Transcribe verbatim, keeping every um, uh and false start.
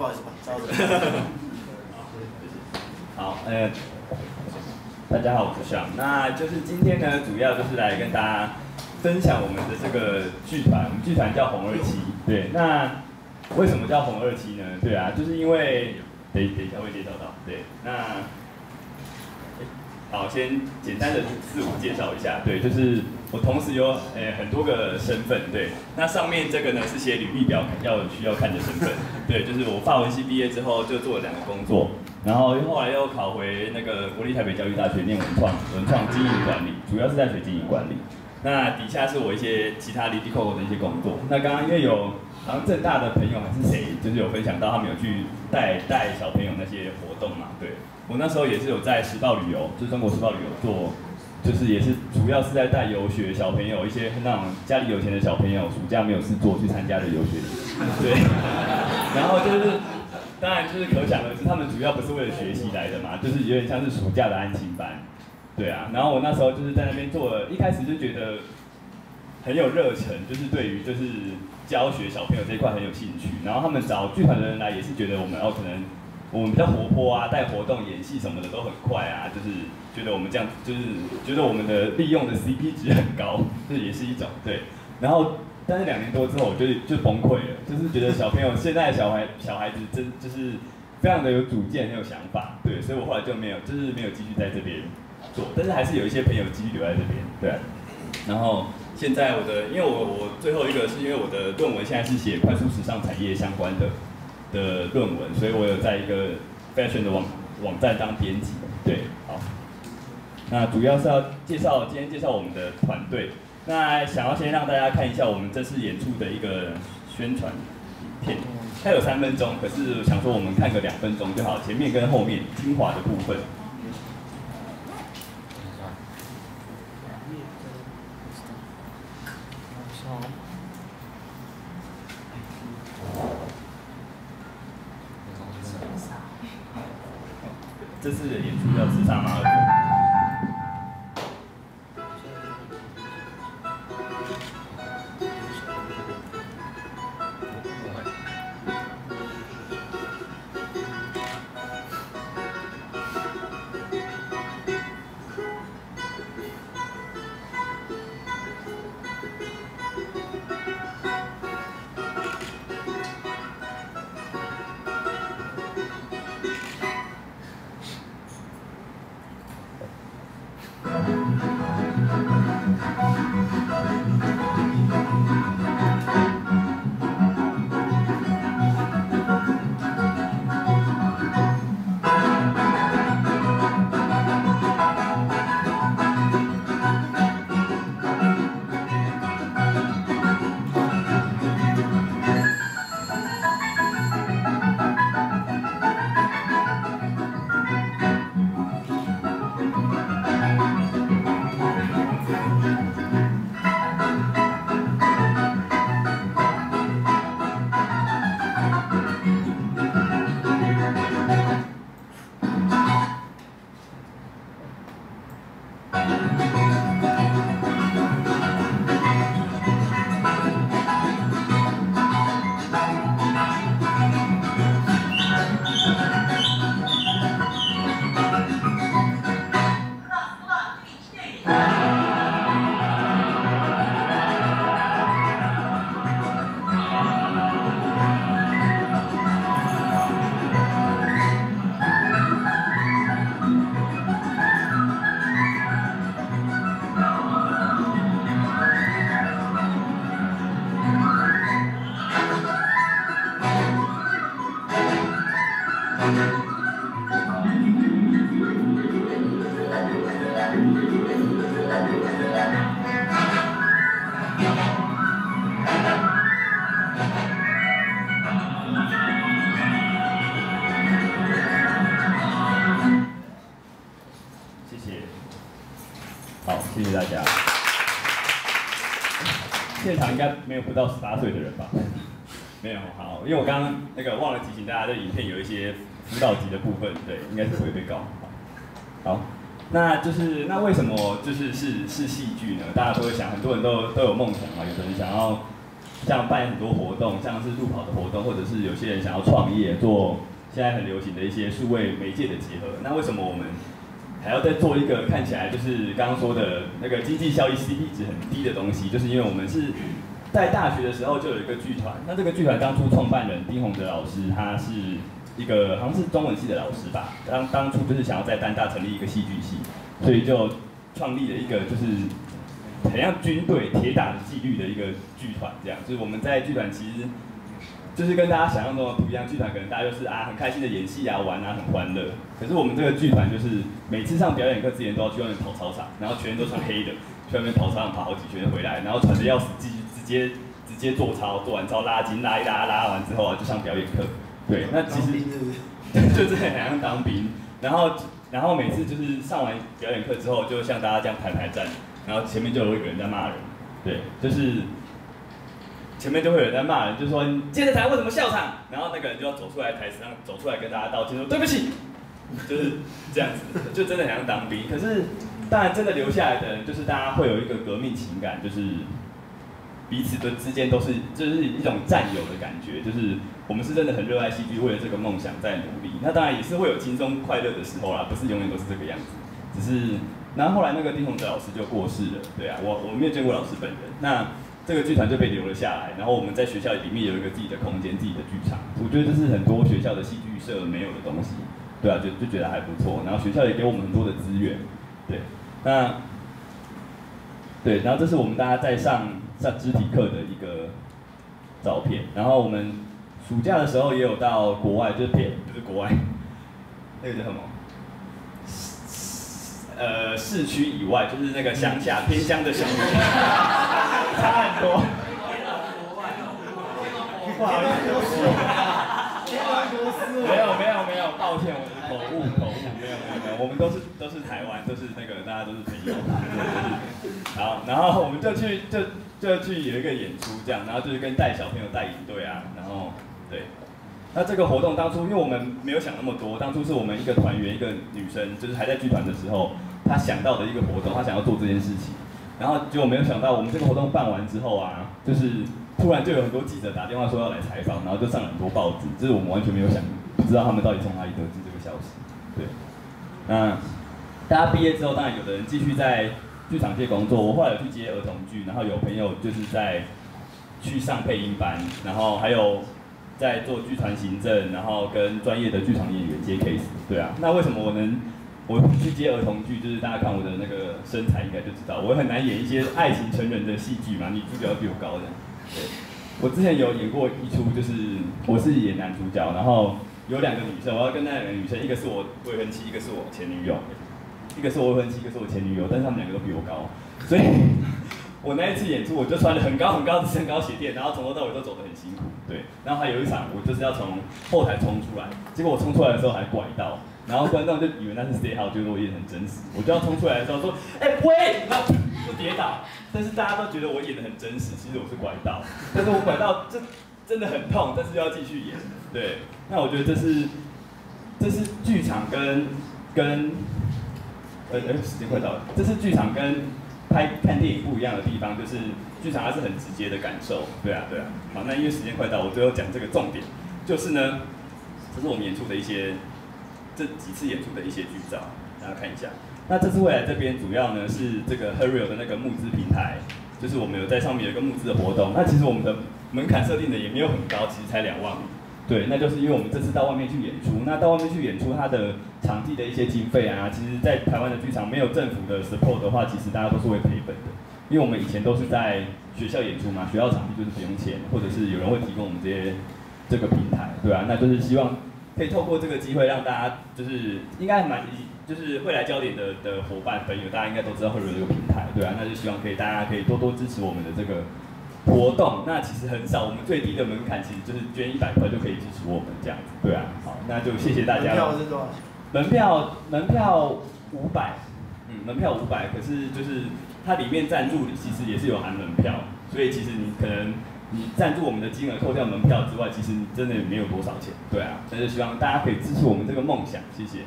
不好意思吧，稍等。好，呃，大家好，我是Sean。那就是今天呢，主要就是来跟大家分享我们的这个剧团，我们剧团叫红二七。对，那为什么叫红二七呢？对啊，就是因为等等一下会介绍到。对，那好，先简单的自我介绍一下。对，就是我同时有诶、欸、很多个身份。对，那上面这个呢是写履历表要需要看的身份。对，就是我法文系毕业之后就做了两个工作，然后后来又考回那个国立台北教育大学念文创文创经营管理，主要是在学经营管理。那底下是我一些其他零零扣扣的一些工作。那刚刚因为有好像政大的朋友还是谁，就是有分享到他们有去带带小朋友那些活动嘛，对。我那时候也是有在时报旅游，就是中国时报旅游做，就是也是主要是在带游学小朋友，一些那种家里有钱的小朋友，暑假没有事做去参加的游学，对。然后就是，当然就是可想而知，他们主要不是为了学习来的嘛，就是有点像是暑假的安心班，对啊。然后我那时候就是在那边做了，一开始就觉得很有热忱，就是对于就是教学小朋友这一块很有兴趣。然后他们找剧团的人来，也是觉得我们哦可能。我们比较活泼啊，带活动、演戏什么的都很快啊，就是觉得我们这样，就是觉得我们的利用的 C P 值很高，这也是一种对。然后，但是两年多之后，我觉得就崩溃了，就是觉得小朋友现在的小孩小孩子真就是非常的有主见、很有想法，对，所以我后来就没有，就是没有继续在这边做，但是还是有一些朋友继续留在这边，对啊。然后现在我的，因为我我最后一个是因为我的论文现在是写快速时尚产业相关的。的论文，所以我有在一个 fashion 的网网站当编辑。对，好，那主要是要介绍今天介绍我们的团队。那想要先让大家看一下我们这次演出的一个宣传影片，它有三分钟，可是想说我们看个两分钟就好，前面跟后面精华的部分。这次的演出叫《自杀妈儿子》。不到十八岁的人吧，没有好，因为我刚刚那个忘了提醒大家，这影片有一些辅导级的部分，对，应该是不会被告。好，好那就是那为什么就是是是戏剧呢？大家都会想，很多人都都有梦想嘛，有的人想要像办很多活动，像是路跑的活动，或者是有些人想要创业，做现在很流行的一些数位媒介的结合。那为什么我们还要再做一个看起来就是刚刚说的那个经济效益 C P 值很低的东西？就是因为我们是在大学的时候就有一个剧团，那这个剧团当初创办人丁宏哲老师，他是一个好像是中文系的老师吧，当当初就是想要在淡大成立一个戏剧系，所以就创立了一个就是。 很像军队铁打的纪律的一个剧团，这样就是我们在剧团其实就是跟大家想象中的不一样。剧团可能大家就是啊很开心的演戏啊玩啊很欢乐，可是我们这个剧团就是每次上表演课之前都要去外面跑操场，然后全身都穿黑的，去外面跑操场跑好几圈回来，然后喘得要死，直直接直接做操，做完操拉筋拉一拉，拉完之后啊就上表演课。对，那其实就是很像当兵，然后然后每次就是上完表演课之后，就像大家这样排排站。 然后前面就有一个人在骂人，对，就是前面就会有人在骂人，就说你接着台为什么笑场？然后那个人就要走出来台子上走出来跟大家道歉说对不起，就是这样子，就真的很像当兵。可是当然真的留下来的人，就是大家会有一个革命情感，就是彼此的之间都是就是一种战友的感觉，就是我们是真的很热爱戏剧，为了这个梦想在努力。那当然也是会有轻松快乐的时候啦，不是永远都是这个样子，只是。 然后后来那个丁宏哲老师就过世了，对啊，我我没有见过老师本人。那这个剧团就被留了下来，然后我们在学校里面有一个自己的空间、自己的剧场，我觉得这是很多学校的戏剧社没有的东西，对啊，就就觉得还不错。然后学校也给我们很多的资源，对，那对，然后这是我们大家在上上肢体课的一个照片。然后我们暑假的时候也有到国外，就是别不是国外，那个叫什么？ 呃，市区以外就是那个乡下偏乡的乡下，差很多。不好意思，没有没有没有，抱歉，我是口误口误，没有没有没有，我们都是都是台湾，都是那个大家都是朋友。好，然后我们就去就就去有一个演出这样，然后就是跟带小朋友带营队啊，然后对。 那这个活动当初，因为我们没有想那么多，当初是我们一个团员，一个女生，就是还在剧团的时候，她想到的一个活动，她想要做这件事情，然后结果没有想到，我们这个活动办完之后啊，就是突然就有很多记者打电话说要来采访，然后就上了很多报纸，这是我们完全没有想，不知道他们到底从哪里得知这个消息。对，那大家毕业之后，当然有的人继续在剧场界工作，我后来有去接儿童剧，然后有朋友就是在去上配音班，然后还有。 在做剧团行政，然后跟专业的剧场演员接 case， 对啊。那为什么我能我去接儿童剧？就是大家看我的那个身材，应该就知道我很难演一些爱情成人的戏剧嘛，女主角比我高的。对，我之前有演过一出，就是我是演男主角，然后有两个女生，我要跟那两个女生，一个是我未婚妻，一个是我前女友，一个是我未婚妻，一个是我前女友，但是她们两个都比我高，所以我那一次演出我就穿得很高很高的身高鞋垫，然后从头到尾都走得很辛苦。 对，然后还有一场，我就是要从后台冲出来，结果我冲出来的时候还拐到，然后观众就以为那是 say how， 觉得我演很真实。我就要冲出来的时候说，哎、欸、喂，然后就跌倒，但是大家都觉得我演得很真实，其实我是拐到，但是我拐到这真的很痛，但是又要继续演。对，那我觉得这是这是剧场跟跟，呃呃时间快到了，这是剧场跟拍看电影不一样的地方，就是。 剧场它是很直接的感受，对啊，对啊。好，那因为时间快到，我最后讲这个重点，就是呢，这是我们演出的一些这几次演出的一些剧照，大家看一下。那这次未来这边主要呢是这个 Herio 的那个募资平台，就是我们有在上面有一个募资的活动。那其实我们的门槛设定的也没有很高，其实才两万。对，那就是因为我们这次到外面去演出，那到外面去演出，它的场地的一些经费啊，其实在台湾的剧场没有政府的 support 的话，其实大家都是会赔本的。 因为我们以前都是在学校演出嘛，学校场地就是不用钱，或者是有人会提供我们这些这个平台，对啊，那就是希望可以透过这个机会让大家就是应该蛮就是未来焦点的的伙伴朋友，大家应该都知道会有这个平台，对啊，那就希望可以大家可以多多支持我们的这个活动。那其实很少，我们最低的门槛其实就是捐一百块就可以支持我们这样子，对啊。好，那就谢谢大家。门票是多少？门票门票五百，嗯，门票五百，可是就是。 它里面赞助其实也是有含门票，所以其实你可能你赞助我们的金额扣掉门票之外，其实你真的也没有多少钱，对啊，但是希望大家可以支持我们这个梦想，谢谢。